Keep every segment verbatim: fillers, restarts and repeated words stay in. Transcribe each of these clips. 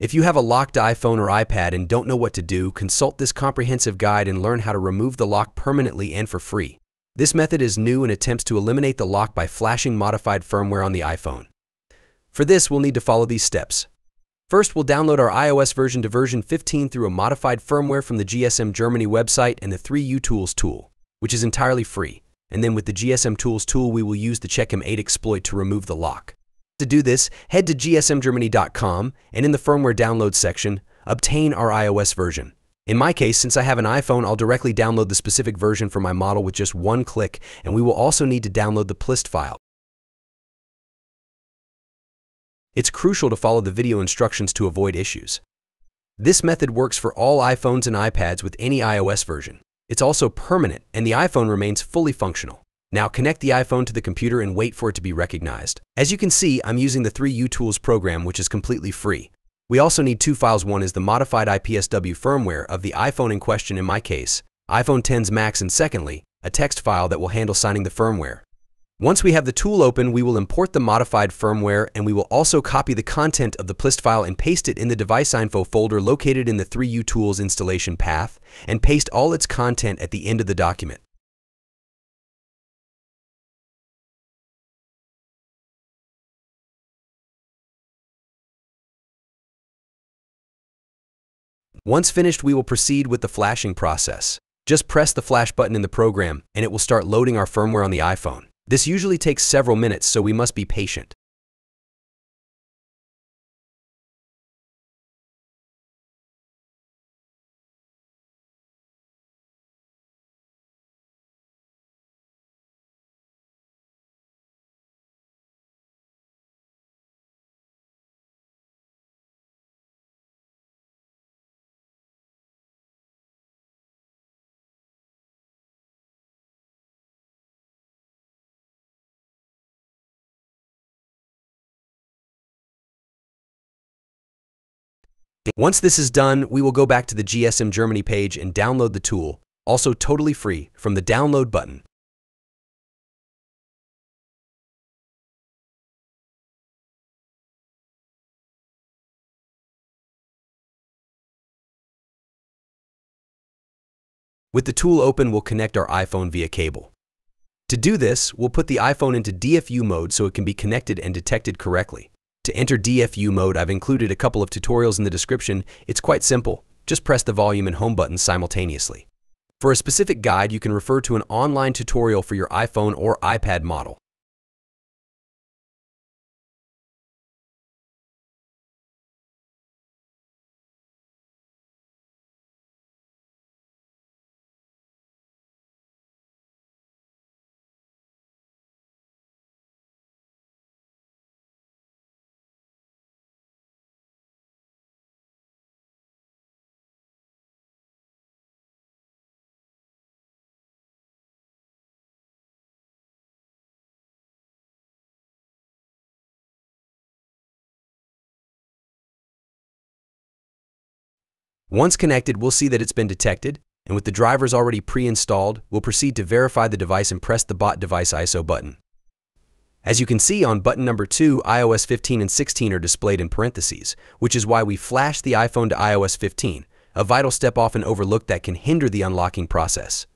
If you have a locked iPhone or iPad and don't know what to do, consult this comprehensive guide and learn how to remove the lock permanently and for free. This method is new and attempts to eliminate the lock by flashing modified firmware on the iPhone. For this, we'll need to follow these steps. First, we'll download our iOS version to version fifteen through a modified firmware from the G S M Germany website and the three U tools tool, which is entirely free. And then with the G S M Tools tool, we will use the Check M eight exploit to remove the lock. To do this, head to G S M germany dot com and in the firmware download section, obtain our iOS version. In my case, since I have an iPhone, I'll directly download the specific version for my model with just one click, and we will also need to download the PLIST file. It's crucial to follow the video instructions to avoid issues. This method works for all iPhones and iPads with any iOS version. It's also permanent, and the iPhone remains fully functional. Now connect the iPhone to the computer and wait for it to be recognized. As you can see, I'm using the three U tools program, which is completely free. We also need two files. One is the modified I P S W firmware of the iPhone in question, in my case, iPhone X S Max, and secondly, a text file that will handle signing the firmware. Once we have the tool open, we will import the modified firmware, and we will also copy the content of the PLIST file and paste it in the device info folder located in the three U tools installation path, and paste all its content at the end of the document. Once finished, we will proceed with the flashing process. Just press the flash button in the program, and it will start loading our firmware on the iPhone. This usually takes several minutes, so we must be patient. Once this is done, we will go back to the G S M Germany page and download the tool, also totally free, from the download button. With the tool open, we'll connect our iPhone via cable. To do this, we'll put the iPhone into D F U mode so it can be connected and detected correctly. To enter D F U mode, I've included a couple of tutorials in the description. It's quite simple. Just press the volume and home buttons simultaneously. For a specific guide, you can refer to an online tutorial for your iPhone or iPad model. Once connected, we'll see that it's been detected, and with the drivers already pre-installed, we'll proceed to verify the device and press the Bot Device I S O button. As you can see on button number two, iOS fifteen and sixteen are displayed in parentheses, which is why we flashed the iPhone to iOS fifteen, a vital step often overlooked that can hinder the unlocking process.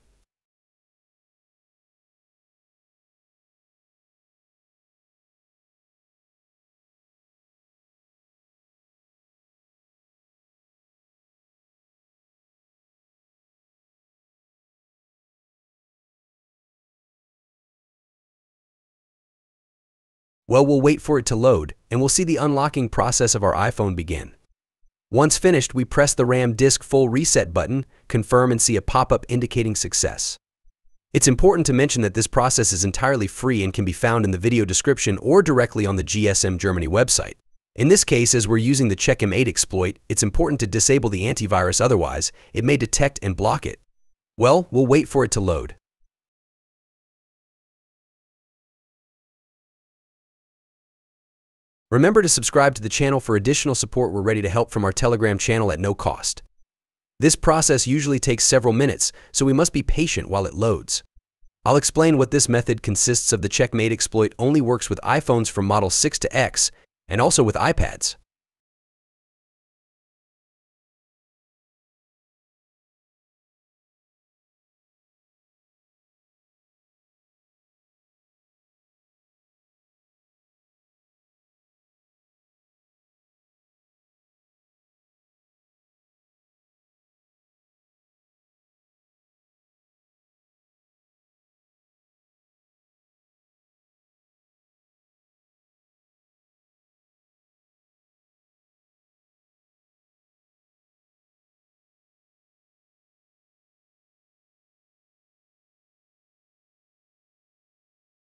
Well, we'll wait for it to load, and we'll see the unlocking process of our iPhone begin. Once finished, we press the RAM disk full reset button, confirm, and see a pop-up indicating success. It's important to mention that this process is entirely free and can be found in the video description or directly on the G S M Germany website. In this case, as we're using the Check M eight exploit, it's important to disable the antivirus, otherwise it may detect and block it. Well, we'll wait for it to load. Remember to subscribe to the channel for additional support. We're ready to help from our Telegram channel at no cost. This process usually takes several minutes, so we must be patient while it loads. I'll explain what this method consists of. The Check M eight exploit only works with iPhones from model six to X, and also with iPads.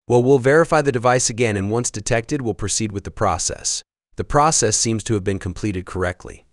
Well, we'll verify the device again, and once detected, we'll proceed with the process. The process seems to have been completed correctly.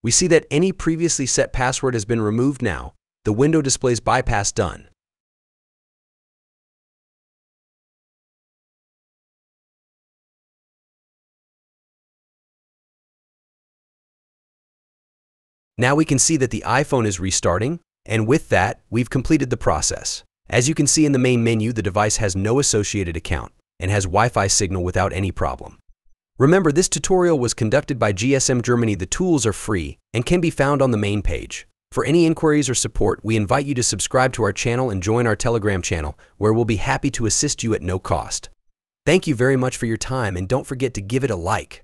We see that any previously set password has been removed now. The window displays bypass done. Now we can see that the iPhone is restarting, and with that, we've completed the process. As you can see in the main menu, the device has no associated account and has Wi-Fi signal without any problem. Remember, this tutorial was conducted by G S M Germany. The tools are free and can be found on the main page. For any inquiries or support, we invite you to subscribe to our channel and join our Telegram channel, where we'll be happy to assist you at no cost. Thank you very much for your time, and don't forget to give it a like.